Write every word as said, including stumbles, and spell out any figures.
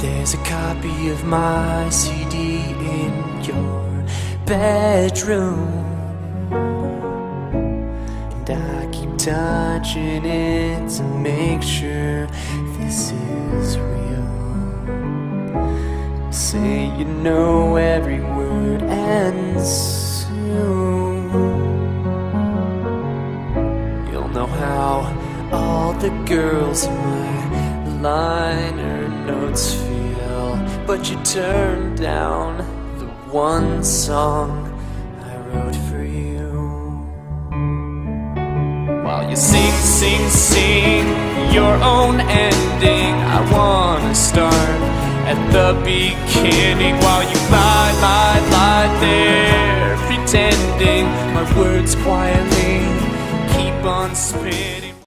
There's a copy of my C D in your bedroom, and I keep touching it to make sure this is real. Say you know every word and soon you'll know how all the girls in my liner notes feel. But you turned down the one song I wrote for you. While you sing, sing, sing your own ending, I wanna start at the beginning. While you lie, lie, lie there, pretending my words quietly keep on spinning.